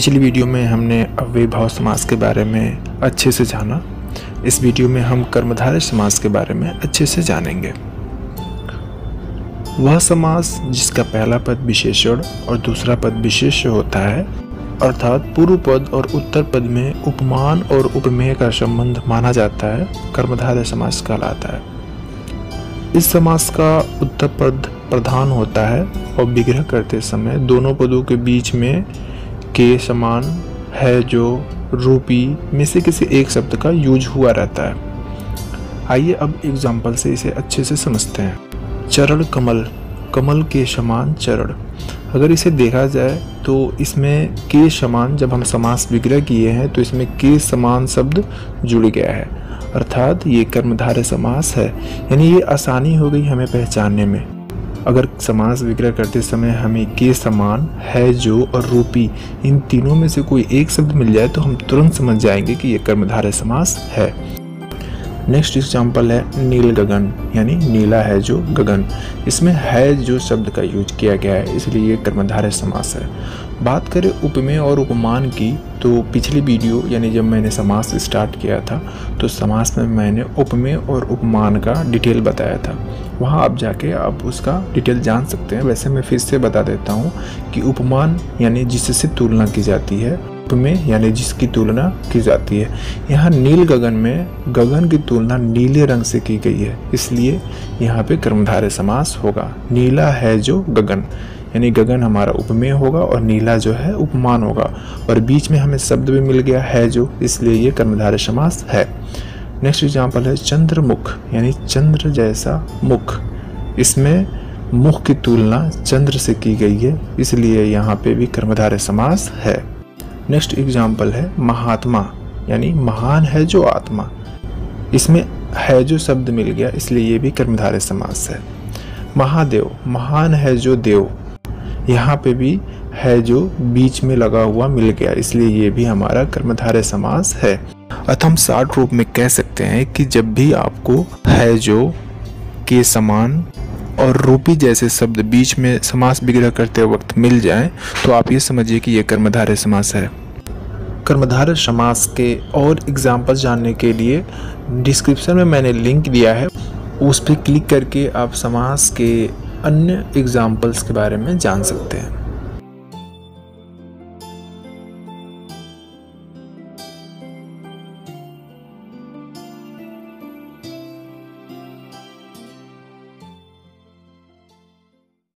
पिछली वीडियो में हमने अव्ययभाव समास के बारे में अच्छे से जाना। इस वीडियो में हम कर्मधारय समास के बारे में अच्छे से जानेंगे। वह समास जिसका पहला पद विशेषण और दूसरा पद विशेष्य होता है, अर्थात पूर्व पद और उत्तर पद में उपमान और उपमेय का संबंध माना जाता है, कर्मधारय समास कहलाता है। इस समास का उत्तर पद प्रधान होता है और विग्रह करते समय दोनों पदों के बीच में के समान है जो रूपी में से किसी एक शब्द का यूज हुआ रहता है। आइए अब एग्जाम्पल से इसे अच्छे से समझते हैं। चरण कमल, कमल के समान चरण। अगर इसे देखा जाए तो इसमें के समान, जब हम समास विग्रह किए हैं तो इसमें के समान शब्द जुड़ गया है, अर्थात ये कर्मधारय समास है। यानी ये आसानी हो गई हमें पहचानने में। अगर समास विग्रह करते समय हमें के समान, है जो और रूपी इन तीनों में से कोई एक शब्द मिल जाए तो हम तुरंत समझ जाएंगे कि ये कर्मधारय समास है। नेक्स्ट एग्जाम्पल है नील गगन, यानी नीला है जो गगन। इसमें है जो शब्द का यूज किया गया है, इसलिए ये कर्मधारय समास है। बात करें उपमेय और उपमान की, तो पिछली वीडियो यानी जब मैंने समास स्टार्ट किया था तो समास में मैंने उपमेय और उपमान का डिटेल बताया था। वहाँ आप जाके आप उसका डिटेल जान सकते हैं। वैसे मैं फिर से बता देता हूँ कि उपमान यानी जिससे तुलना की जाती है, में यानी जिसकी तुलना की जाती है। यहाँ नील गगन में गगन की तुलना नीले रंग से की गई है, इसलिए यहाँ पे कर्मधारय समास होगा। नीला है जो गगन, यानी गगन हमारा उपमेय होगा और नीला जो है उपमान होगा, और बीच में हमें शब्द भी मिल गया है जो, इसलिए ये कर्मधारय समास है। नेक्स्ट एग्जाम्पल है चंद्रमुख, यानी चंद्र जैसा मुख। इसमें मुख की तुलना चंद्र से की गई है, इसलिए यहाँ पे भी कर्मधारय समास है। नेक्स्ट एग्जाम्पल है महात्मा, यानी महान है जो आत्मा। इसमें है जो शब्द मिल गया, इसलिए ये भी कर्मधारय समास है। महादेव, महान है जो देव। यहाँ पे भी है जो बीच में लगा हुआ मिल गया, इसलिए ये भी हमारा कर्मधारय समास है। अतः हम सार रूप में कह सकते हैं कि जब भी आपको है जो, के समान और रूपी जैसे शब्द बीच में समास विग्रह करते वक्त मिल जाए तो आप ये समझिए कि ये कर्मधारय समास है। कर्मधारय समास के और एग्जाम्पल जानने के लिए डिस्क्रिप्शन में मैंने लिंक दिया है, उस पर क्लिक करके आप समास के अन्य एग्जाम्पल्स के बारे में जान सकते हैं।